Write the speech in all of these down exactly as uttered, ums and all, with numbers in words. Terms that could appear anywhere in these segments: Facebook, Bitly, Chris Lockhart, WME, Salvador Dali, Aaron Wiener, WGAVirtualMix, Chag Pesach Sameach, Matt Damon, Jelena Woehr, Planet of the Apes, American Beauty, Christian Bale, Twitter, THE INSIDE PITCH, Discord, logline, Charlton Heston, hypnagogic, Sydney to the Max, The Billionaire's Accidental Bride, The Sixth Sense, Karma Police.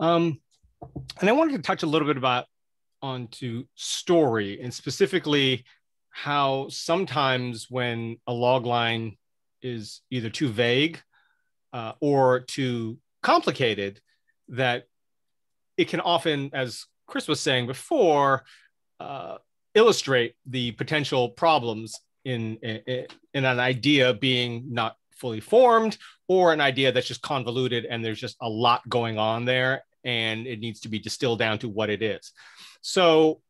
Um, and I wanted to touch a little bit about onto story, and specifically how sometimes when a log line is either too vague uh, or too complicated, that it can often, as Chris was saying before, uh, illustrate the potential problems in, in, in an idea being not fully formed, or an idea that's just convoluted and there's just a lot going on there and it needs to be distilled down to what it is. So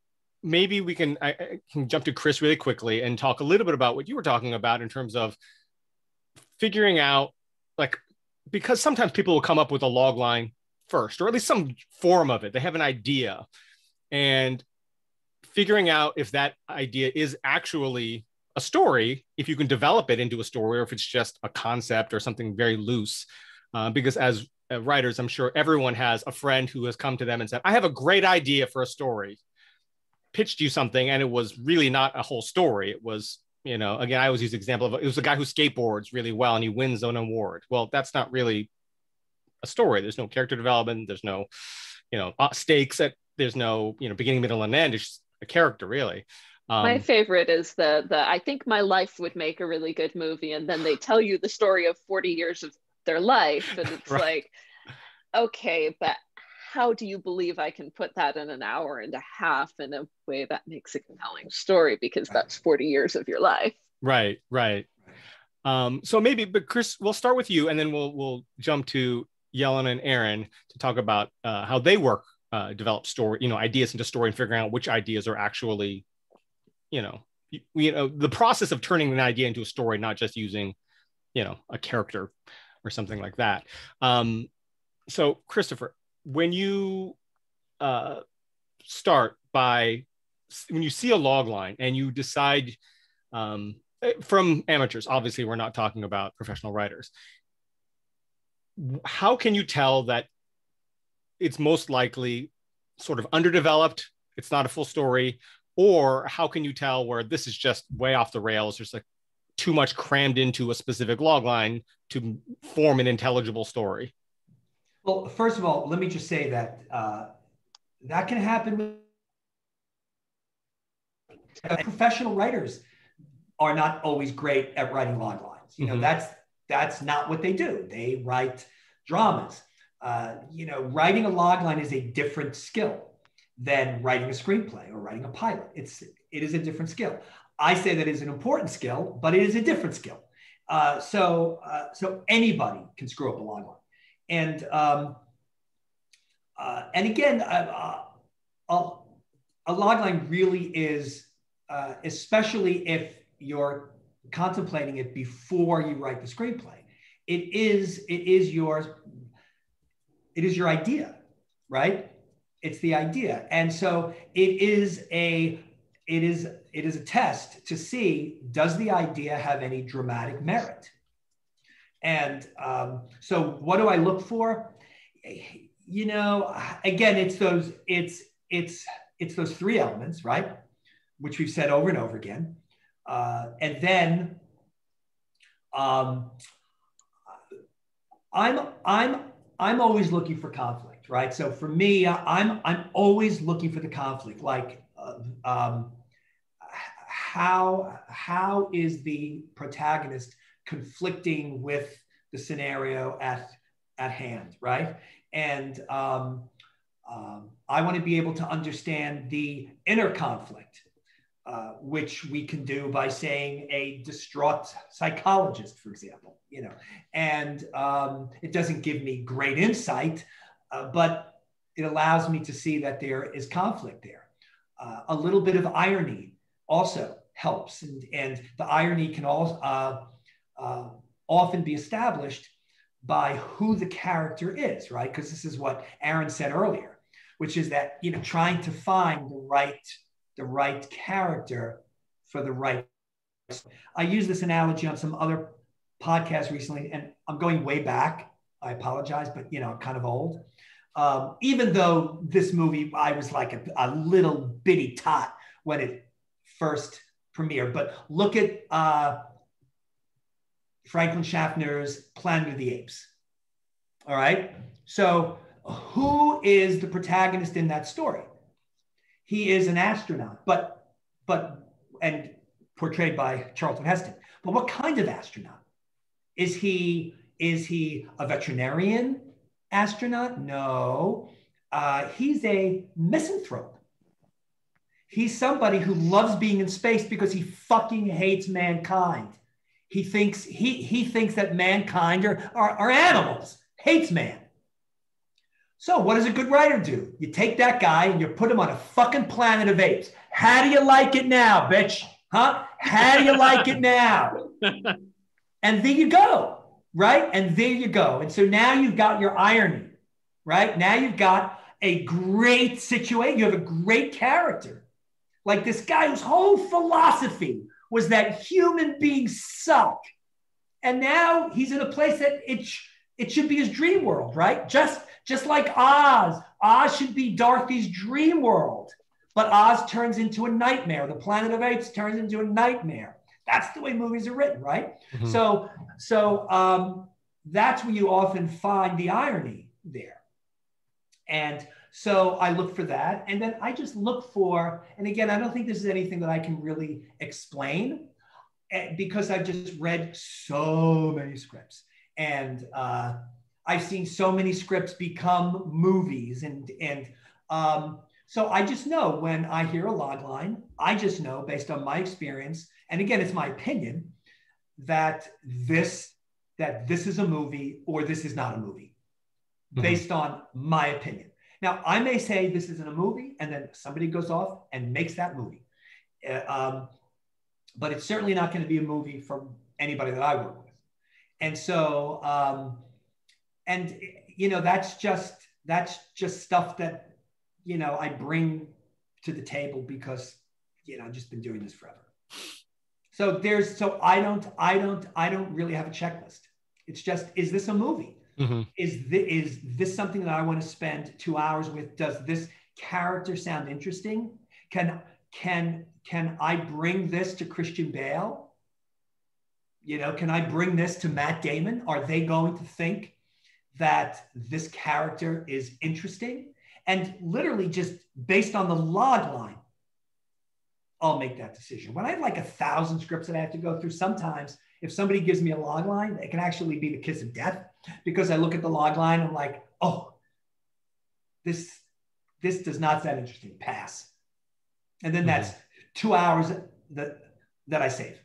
maybe we can, I, I can jump to Chris really quickly and talk a little bit about what you were talking about in terms of figuring out, like, because sometimes people will come up with a log line first, or at least some form of it. They have an idea, and figuring out if that idea is actually a story, if you can develop it into a story, or if it's just a concept or something very loose. Uh, because as uh, writers, I'm sure everyone has a friend who has come to them and said, I have a great idea for a story, pitched you something, and it was really not a whole story. It was, you know, again, I always use the example of, it was a guy who skateboards really well and he wins an award. Well, that's not really a story. There's no character development. There's no, you know, stakes. At, there's no, you know, beginning, middle, and end. It's just a character, really. Um, my favorite is the, the, I think my life would make a really good movie. And then they tell you the story of forty years of their life. And it's right. like, okay, but how do you believe I can put that in an hour and a half in a way that makes a compelling story? Because that's forty years of your life. Right, right. Um, so maybe, but Chris, we'll start with you, and then we'll we'll jump to Jelena and Aaron to talk about uh, how they work, uh, develop story, you know, ideas into story, and figuring out which ideas are actually, you know, you, you know, the process of turning an idea into a story, not just using, you know, a character or something like that. Um, so Christopher, when you uh, start by, when you see a log line and you decide, um, from amateurs, obviously we're not talking about professional writers, how can you tell that it's most likely sort of underdeveloped, it's not a full story, or how can you tell where this is just way off the rails, there's like too much crammed into a specific log line to form an intelligible story? Well, first of all, let me just say that uh, that can happen with professional writers are not always great at writing log lines. You know, mm-hmm. that's That's not what they do. They write dramas. Uh, you know, writing a log line is a different skill than writing a screenplay or writing a pilot. It's, it is a different skill. I say that is an important skill, but it is a different skill. Uh, so, uh, so anybody can screw up a log line. And, um, uh, and again, uh, uh, a log line really is, uh, especially if you're contemplating it before you write the screenplay. It is, it is your, it is your idea, right? It's the idea. And so it is a, it is, it is a test to see, does the idea have any dramatic merit? And um, so what do I look for? You know, again, it's those, it's, it's, it's those three elements, right? Which we've said over and over again. Uh, and then um, I'm I'm I'm always looking for conflict, right? So for me, I'm I'm always looking for the conflict. Like, uh, um, how how is the protagonist conflicting with the scenario at at hand, right? And um, um, I want to be able to understand the inner conflict. Uh, which we can do by saying a distraught psychologist, for example, you know, and um, it doesn't give me great insight, uh, but it allows me to see that there is conflict there. Uh, a little bit of irony also helps, and, and the irony can also uh, uh, often be established by who the character is, right? Because this is what Aaron said earlier, which is that, you know, trying to find the right the right character for the right. I used this analogy on some other podcasts recently, and I'm going way back. I apologize, but you know, I'm kind of old. Um, even though this movie, I was like a, a little bitty tot when it first premiered, but look at uh, Franklin Schaffner's Planet of the Apes. All right. So who is the protagonist in that story? He is an astronaut, but, but, and portrayed by Charlton Heston. But what kind of astronaut? Is he, is he a veterinarian astronaut? No, uh, he's a misanthrope. He's somebody who loves being in space because he fucking hates mankind. He thinks, he, he thinks that mankind are, are, are animals, hates man. So what does a good writer do? You take that guy and you put him on a fucking Planet of Apes. How do you like it now, bitch? Huh? How do you like it now? And there you go, right? And there you go. And so now you've got your irony, right? Now you've got a great situation. You have a great character. Like this guy whose whole philosophy was that human beings suck. And now he's in a place that it, sh it should be his dream world, right? Just, just like Oz. Oz should be Dorothy's dream world. But Oz turns into a nightmare. The Planet of Apes turns into a nightmare. That's the way movies are written, right? Mm-hmm. So, so um, that's where you often find the irony there. And so I look for that. And then I just look for, and again, I don't think this is anything that I can really explain because I've just read so many scripts. And uh, I've seen so many scripts become movies. And, and um, so I just know when I hear a log line, I just know based on my experience, and again, it's my opinion, that this, that this is a movie or this is not a movie. Mm-hmm. Based on my opinion. Now, I may say this isn't a movie, and then somebody goes off and makes that movie. Uh, um, but it's certainly not going to be a movie from anybody that I work with. And so, um, and you know, that's just that's just stuff that you know I bring to the table because you know I've just been doing this forever. So there's so I don't I don't I don't really have a checklist. It's just, is this a movie? Mm-hmm. Is, th is this something that I want to spend two hours with? Does this character sound interesting? Can, can, can I bring this to Christian Bale? You know, can I bring this to Matt Damon? Are they going to think that this character is interesting? And literally just based on the log line, I'll make that decision. When I have like a thousand scripts that I have to go through, sometimes if somebody gives me a log line, it can actually be the kiss of death, because I look at the log line, I'm like, oh, this, this does not sound interesting, pass. And then that's two hours that, that I save.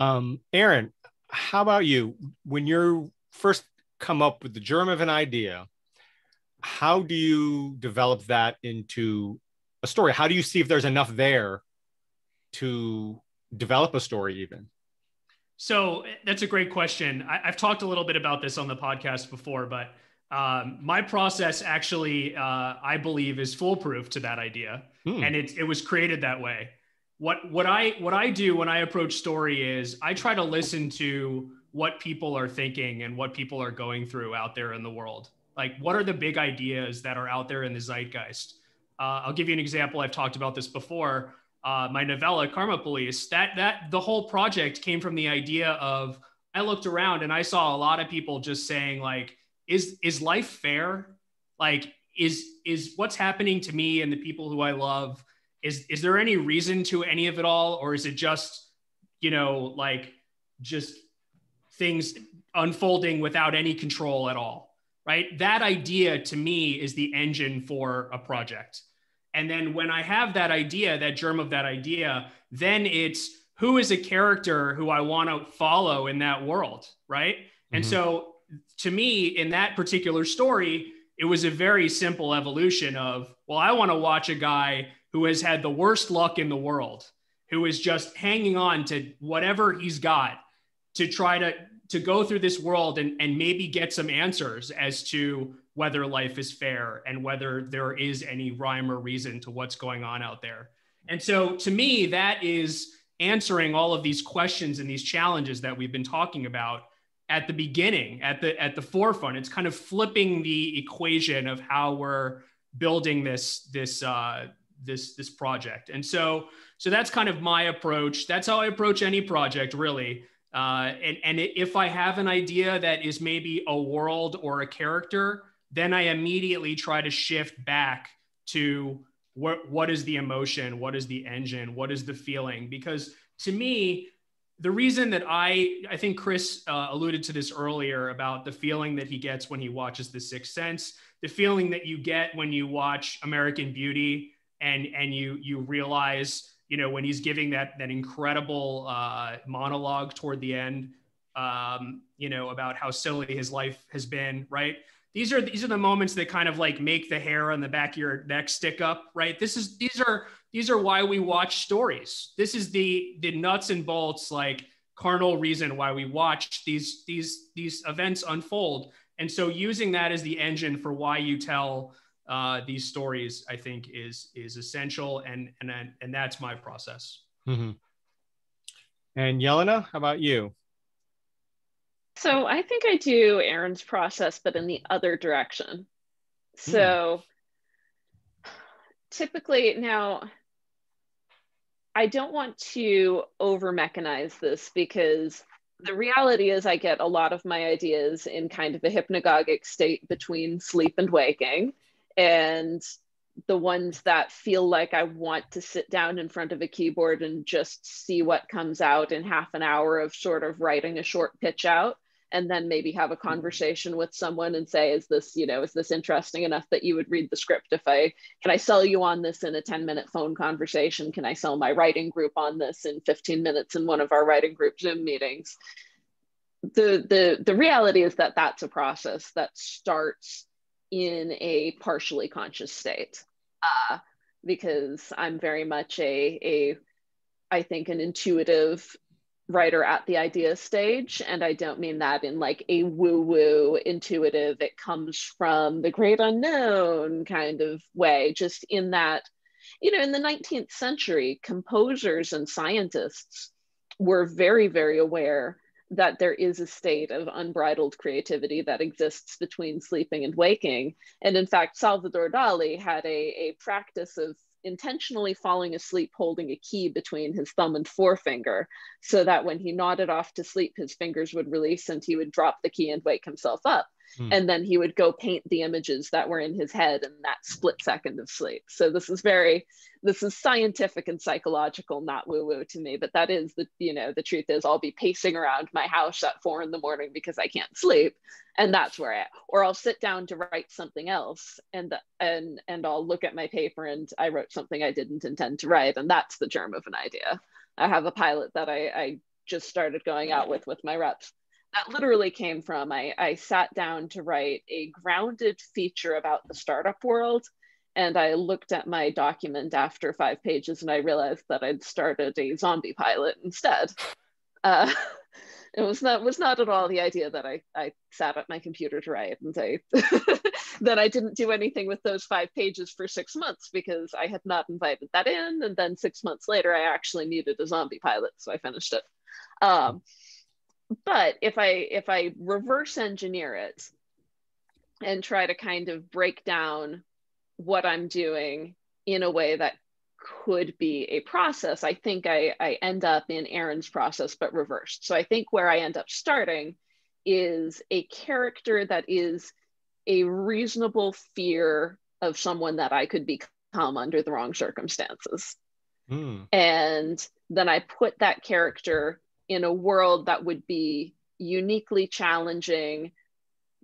Um, Aaron, how about you? When you're first come up with the germ of an idea, how do you develop that into a story? How do you see if there's enough there to develop a story even? So that's a great question. I, I've talked a little bit about this on the podcast before, but um, my process actually, uh, I believe, is foolproof to that idea. Hmm. And it, it was created that way. What, what, I, what I do when I approach story is I try to listen to what people are thinking and what people are going through out there in the world. Like, what are the big ideas that are out there in the zeitgeist? Uh, I'll give you an example. I've talked about this before. Uh, my novella, Karma Police, that, that the whole project came from the idea of, I looked around and I saw a lot of people just saying like, is, is life fair? Like, is, is what's happening to me and the people who I love, is, is there any reason to any of it all? Or is it just, you know, like just things unfolding without any control at all, right? That idea to me is the engine for a project. And then when I have that idea, that germ of that idea, then it's who is a character who I want to follow in that world, right? Mm-hmm. And so to me, in that particular story, it was a very simple evolution of, well, I want to watch a guy who has had the worst luck in the world, who is just hanging on to whatever he's got to try to, to go through this world and, and maybe get some answers as to whether life is fair and whether there is any rhyme or reason to what's going on out there. And so to me, that is answering all of these questions and these challenges that we've been talking about at the beginning, at the, at the forefront. It's kind of flipping the equation of how we're building this, this, uh, this, this project. And so, so that's kind of my approach. That's how I approach any project, really, Uh, and and if I have an idea that is maybe a world or a character, then I immediately try to shift back to what what is the emotion, what is the engine, what is the feeling? Because to me, the reason that I, I think Chris uh, alluded to this earlier about the feeling that he gets when he watches The Sixth Sense, the feeling that you get when you watch American Beauty, and and you you realize, you know, when he's giving that that incredible uh, monologue toward the end, um, you know, about how silly his life has been, right? These are these are the moments that kind of like make the hair on the back of your neck stick up, right? This is these are these are why we watch stories. This is the the nuts and bolts, like carnal reason why we watch these these these events unfold. And so using that as the engine for why you tell uh, these stories, I think, is is essential, and and and that's my process. Mm-hmm. And Jelena, how about you? So I think I do Aaron's process, but in the other direction. So mm. typically now, I don't want to over mechanize this, because the reality is I get a lot of my ideas in kind of a hypnagogic state between sleep and waking. And the ones that feel like I want to sit down in front of a keyboard and just see what comes out in half an hour of sort of writing a short pitch out, and then maybe have a conversation with someone and say, is this, you know, is this interesting enough that you would read the script? If I, can I sell you on this in a ten minute phone conversation? Can I sell my writing group on this in fifteen minutes in one of our writing group Zoom meetings? The, the, the reality is that that's a process that starts in a partially conscious state, uh, because I'm very much a, a, I think an intuitive writer at the idea stage. And I don't mean that in like a woo-woo intuitive, it comes from the great unknown kind of way, just in that, you know, in the nineteenth century, composers and scientists were very, very aware that there is a state of unbridled creativity that exists between sleeping and waking. And in fact, Salvador Dali had a, a practice of intentionally falling asleep holding a key between his thumb and forefinger, so that when he nodded off to sleep, his fingers would release and he would drop the key and wake himself up. Mm. And then he would go paint the images that were in his head in that split second of sleep. So this is very, this is scientific and psychological, not woo-woo to me, but that is the, you know, the truth is I'll be pacing around my house at four in the morning because I can't sleep. And that's where I, or I'll sit down to write something else and, and, and I'll look at my paper and I wrote something I didn't intend to write. And that's the germ of an idea. I have a pilot that I, I just started going out with, with my reps. That literally came from, I, I sat down to write a grounded feature about the startup world. And I looked at my document after five pages and I realized that I'd started a zombie pilot instead. Uh, it was not, was not at all the idea that I, I sat at my computer to write, and I, that I didn't do anything with those five pages for six months because I had not invited that in. And then six months later, I actually needed a zombie pilot. So I finished it. Um, But if I if I reverse engineer it and try to kind of break down what I'm doing in a way that could be a process, I think I, I end up in Aaron's process, but reversed. So I think where I end up starting is a character that is a reasonable fear of someone that I could become under the wrong circumstances. Mm. And then I put that character in a world that would be uniquely challenging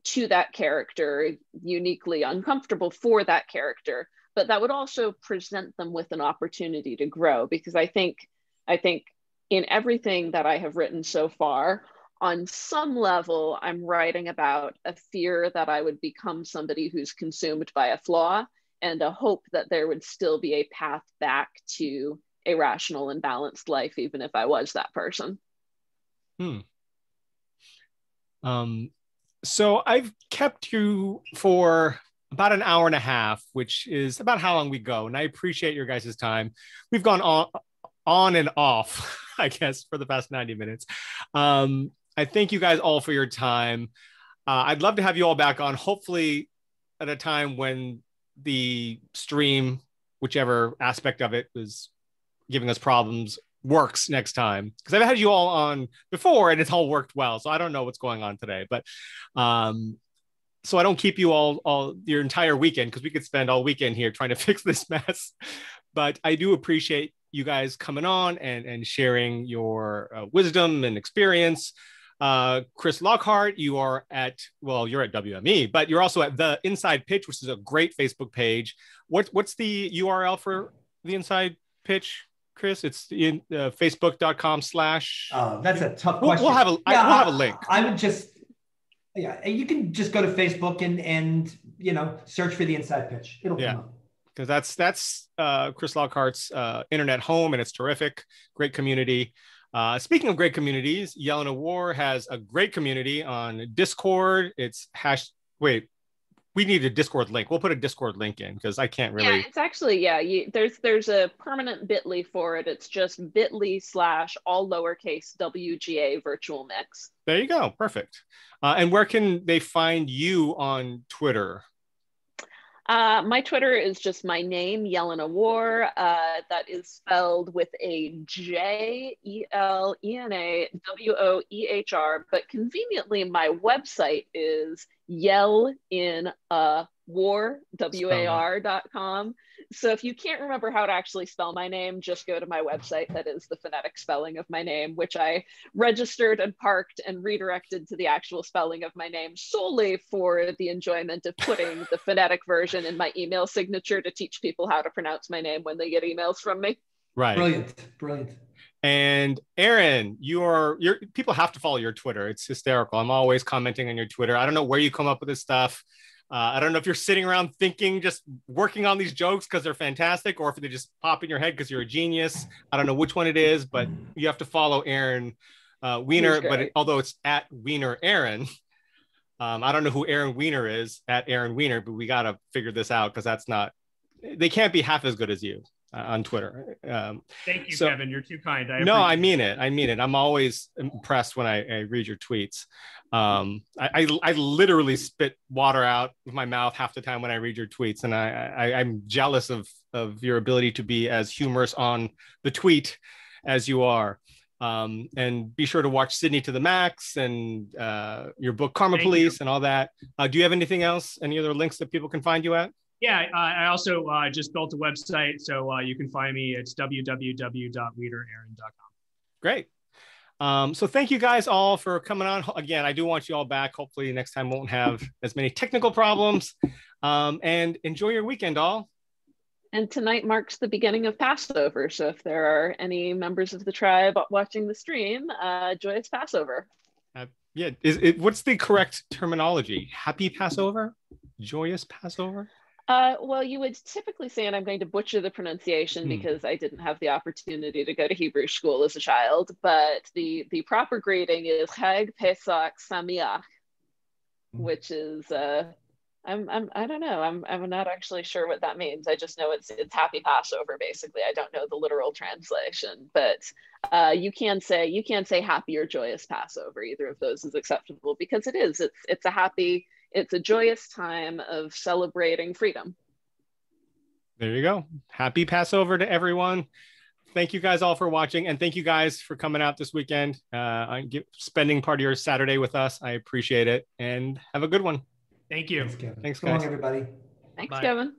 to that character, uniquely uncomfortable for that character, but that would also present them with an opportunity to grow. Because I think, I think in everything that I have written so far, on some level, I'm writing about a fear that I would become somebody who's consumed by a flaw, and a hope that there would still be a path back to a rational and balanced life, even if I was that person. Hmm. Um, so I've kept you for about an hour and a half, which is about how long we go. And I appreciate your guys' time. We've gone on, on and off, I guess, for the past ninety minutes. Um, I thank you guys all for your time. Uh, I'd love to have you all back on, hopefully at a time when the stream, whichever aspect of it was giving us problems, works next time, because I've had you all on before and it's all worked well. So I don't know what's going on today, but um, so I don't keep you all all your entire weekend, because we could spend all weekend here trying to fix this mess. But I do appreciate you guys coming on and, and sharing your uh, wisdom and experience. Uh, Chris Lockhart, you are at, well, you're at W M E, but you're also at The Inside Pitch, which is a great Facebook page. What, what's the U R L for The Inside Pitch, Chris? It's in uh, facebook.com slash. Uh, that's a tough question. We'll, we'll, have, a, yeah, I, we'll I, have a link. I would just, yeah, you can just go to Facebook and, and you know, search for The Inside Pitch. It'll yeah. come up. Because that's, that's uh, Chris Lockhart's uh, internet home, and it's terrific. Great community. Uh, speaking of great communities, Jelena Woehr has a great community on Discord. It's hash. Wait, we need a Discord link. We'll put a Discord link in, because I can't really. Yeah, it's actually yeah. You, there's there's a permanent Bitly for it. It's just Bitly slash all lowercase W G A virtual mix. There you go. Perfect. Uh, and where can they find you on Twitter? Uh, my Twitter is just my name, Jelena Woehr. Uh, that is spelled with a J E L E N A W O E H R. But conveniently, my website is yell in a war, W A R dot com. So if you can't remember how to actually spell my name, just go to my website. That is the phonetic spelling of my name, which I registered and parked and redirected to the actual spelling of my name solely for the enjoyment of putting the phonetic version in my email signature to teach people how to pronounce my name when they get emails from me. Right. Brilliant. Brilliant. And Aaron, you are, you're, people have to follow your Twitter. It's hysterical. I'm always commenting on your Twitter. I don't know where you come up with this stuff. Uh, I don't know if you're sitting around thinking, just working on these jokes because they're fantastic, or if they just pop in your head because you're a genius. I don't know which one it is, but you have to follow Aaron uh, Wiener. But it, although it's at Wiener Aaron, um, I don't know who Aaron Wiener is at Aaron Wiener, but we got to figure this out, because that's not, they can't be half as good as you uh, on Twitter. Um, Thank you, so, Kevin. You're too kind. I no, I mean it. I mean it. I'm always impressed when I, I read your tweets. Um, I, I I literally spit water out of my mouth half the time when I read your tweets, and I, I I'm jealous of of your ability to be as humorous on the tweet as you are. Um, and be sure to watch Sydney to the Max and uh, your book Karma Thank Police you. and all that. Uh, do you have anything else? Any other links that people can find you at? Yeah, uh, I also uh, just built a website, so uh, you can find me. It's w w w dot weeder aaron dot com. Great. Um, so thank you guys all for coming on. Again, I do want you all back. Hopefully next time won't have as many technical problems. Um, and enjoy your weekend, all. And tonight marks the beginning of Passover. So if there are any members of the tribe watching the stream, uh, joyous Passover. Uh, yeah. Is it, what's the correct terminology? Happy Passover? Joyous Passover? Uh, well, you would typically say, and I'm going to butcher the pronunciation hmm. because I didn't have the opportunity to go to Hebrew school as a child, but the, the proper greeting is Chag Pesach Sameach, which is, uh, I'm, I'm, I don't know, I'm, I'm not actually sure what that means. I just know it's, it's Happy Passover, basically. I don't know the literal translation, but uh, you can say, you can say Happy or Joyous Passover. Either of those is acceptable, because it is, it's, it's a happy, it's a joyous time of celebrating freedom. There you go. Happy Passover to everyone. Thank you guys all for watching. And thank you guys for coming out this weekend. Uh, spending part of your Saturday with us. I appreciate it. And have a good one. Thank you. Thanks, Kevin. Thanks, guys. Come on, everybody. Thanks, Bye. Kevin.